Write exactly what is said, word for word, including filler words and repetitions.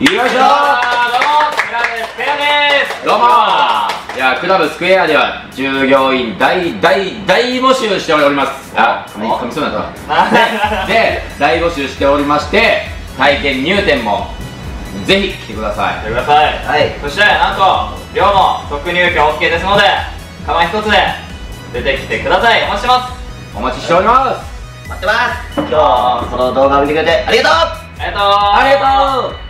よいしょー、どうもクラブスクエアです。どうもー。いやー、クラブスクエアでは従業員大大大募集しております。あ、噛みそうになった。で、大募集しておりまして、体験入店もぜひ来てください。来てください。はい。そしてなんと寮も即入居 オーケー ですので、釜一つで出てきてください。お待ちしてます。お待ちしております。待ってます。今日この動画を見てくれてありがとう。ありがとう。ありがとう。